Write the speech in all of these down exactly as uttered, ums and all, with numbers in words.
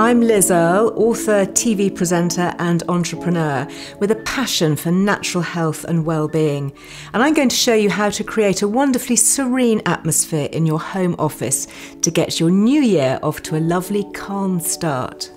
I'm Liz Earle, author, T V presenter and entrepreneur with a passion for natural health and well-being. And I'm going to show you how to create a wonderfully serene atmosphere in your home office to get your new year off to a lovely, calm start.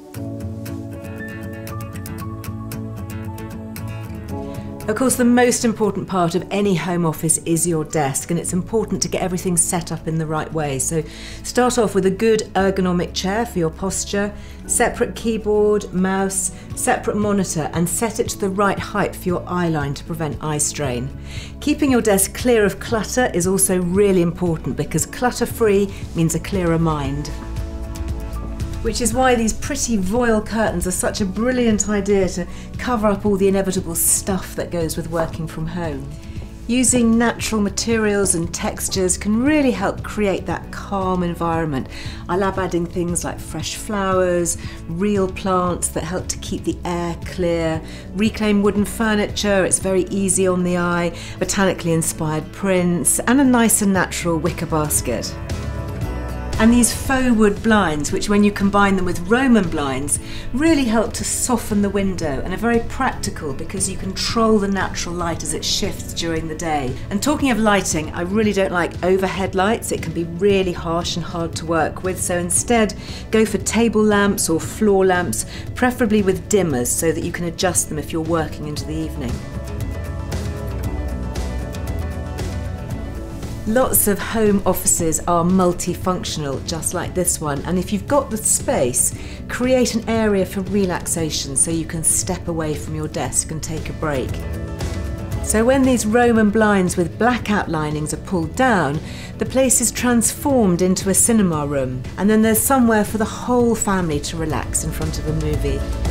Of course, the most important part of any home office is your desk, and it's important to get everything set up in the right way. So start off with a good ergonomic chair for your posture, separate keyboard, mouse, separate monitor, and set it to the right height for your eye line to prevent eye strain. Keeping your desk clear of clutter is also really important because clutter-free means a clearer mind. Which is why these pretty voile curtains are such a brilliant idea to cover up all the inevitable stuff that goes with working from home. Using natural materials and textures can really help create that calm environment. I love adding things like fresh flowers, real plants that help to keep the air clear, reclaimed wooden furniture, it's very easy on the eye, botanically inspired prints, and a nice and natural wicker basket. And these faux wood blinds, which when you combine them with Roman blinds, really help to soften the window and are very practical because you control the natural light as it shifts during the day. And talking of lighting, I really don't like overhead lights. It can be really harsh and hard to work with. So instead, go for table lamps or floor lamps, preferably with dimmers so that you can adjust them if you're working into the evening. Lots of home offices are multifunctional, just like this one, and if you've got the space, create an area for relaxation so you can step away from your desk and take a break. So when these Roman blinds with black outlinings are pulled down, the place is transformed into a cinema room, and then there's somewhere for the whole family to relax in front of a movie.